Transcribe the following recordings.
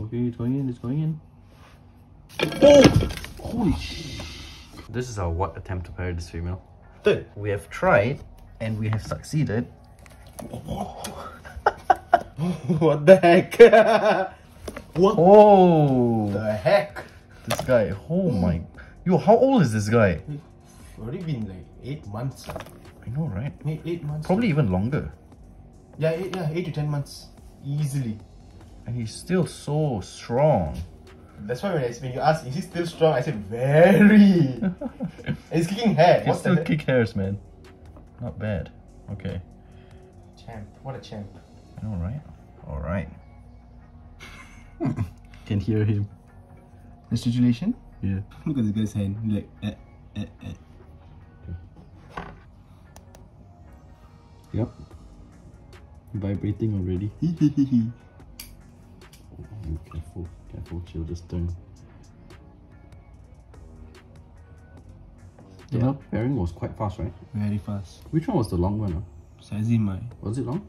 Okay, it's going in, it's going in. Oh! Holy sh! This is our what attempt to parry this female. Dude, we have tried and we have succeeded. What the heck? What? Oh! The heck? This guy, oh my. Yo, how old is this guy? It's already been like 8 months. I know, right? 8 months. Probably even longer. Yeah, 8 to 10 months. Easily. And he's still so strong. That's why when you ask, is he still strong? I said, very. And he's kicking hair. He still kick hairs, man. Not bad. Okay. Champ. What a champ. I know, right? Alright. Can hear him. Restitution? Yeah. Look at this guy's hand. He's like, Yep. Vibrating already. Oh, careful, careful, she'll just turn. The yeah, pairing was quite fast, right? Very fast. Which one was the long one? Sezimai. Was it long?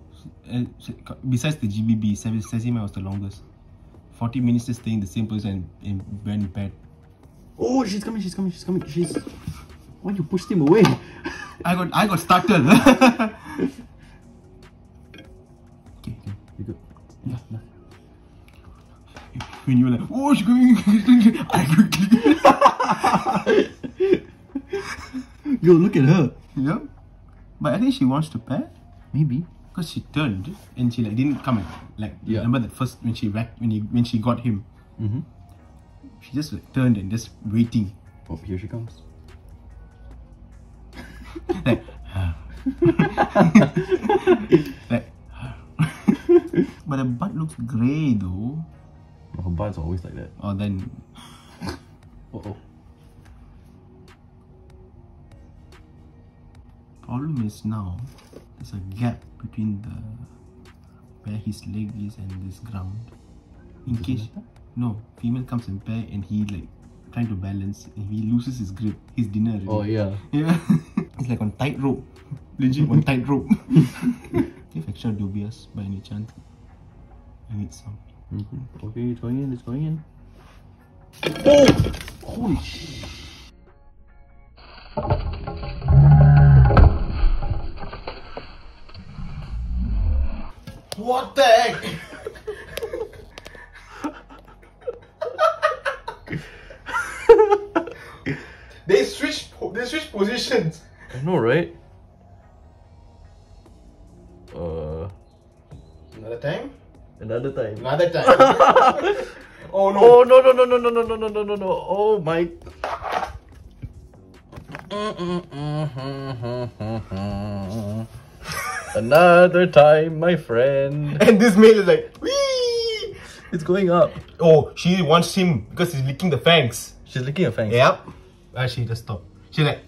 Besides the GBB, Sezimai was the longest. 40 minutes just staying in the same position and went bad. Oh, she's coming, she's coming, she's coming. She's... Why you pushed him away? I got startled. Okay, okay, you good. Yeah, yeah. When you were like, oh, she's going, I quickly. Yo, look at her. Yeah. But I think she wants to pair. Maybe. Because she turned and she like didn't come and like, yeah. Remember that first when she wrecked, when she got him. Mm-hmm. She just like, turned and just waiting. Oh, here she comes. Like, like, but her butt looks grey though. Well, her butt's always like that. Oh, then. Uh-oh. Problem is now, there's a gap between the where his leg is and this ground. In case no female comes in pair and he like trying to balance and he loses his grip, his dinner. Really. Oh yeah, yeah. It's like on tightrope, legit on tightrope. Do you have extra dubious by any chance? I need some. Mm-hmm. Okay, it's going in. It's going in. Oh, holy shit! What the heck? They switched positions. I know, right? Another time? Another time. Another time. Oh no. Oh no no no no no no no no no no. Oh my. Another time, my friend. And this male is like, wee! It's going up. Oh, she wants him because he's licking the fangs. She's licking her fangs. Yep. She just stopped. She's like,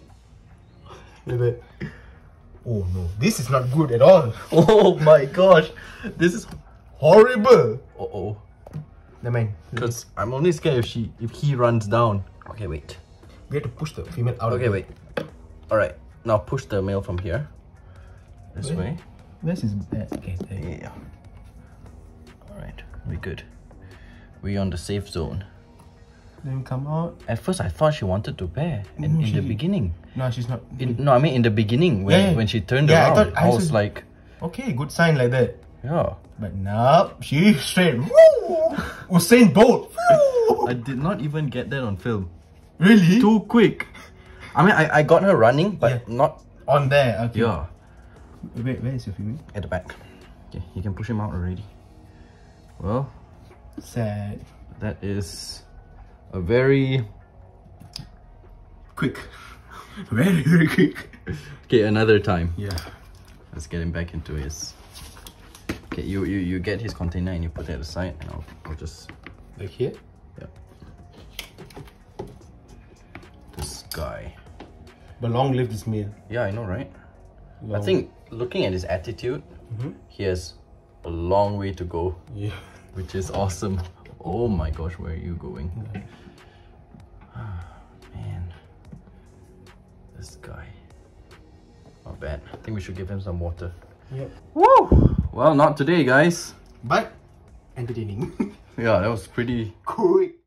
oh no, this is not good at all. Oh my gosh, this is horrible. Uh oh. Never mind. Because I'm only scared if he runs down. Okay, wait. We have to push the female out. Okay, wait. All right, now push the male from here. This way. This is bad. Okay, there you go. Alright, we're good. We're on the safe zone. Then come out. At first I thought she wanted to pair. And in the beginning. No, she's not. No, I mean in the beginning when she turned around. I was like, okay, good sign like that. Yeah. But now she straight. Usain Bolt. I did not even get that on film. Really? Too quick. I mean I got her running, but not on there, okay. Yeah. Wait, where is your female? At the back. Okay, you can push him out already. Well, sad. That is a very quick, very quick. Okay, another time. Yeah. Let's get him back into his. Okay, you get his container and you put it aside, and I'll just like here. Yeah. This guy. But long live this male. Yeah, I know, right? Long. I think looking at his attitude, he has a long way to go. Yeah. Which is awesome. Oh my gosh, where are you going? Yeah. Oh, man. This guy. Not bad. I think we should give him some water. Yep. Woo! Well, not today, guys. But entertaining. yeah, that was pretty quick.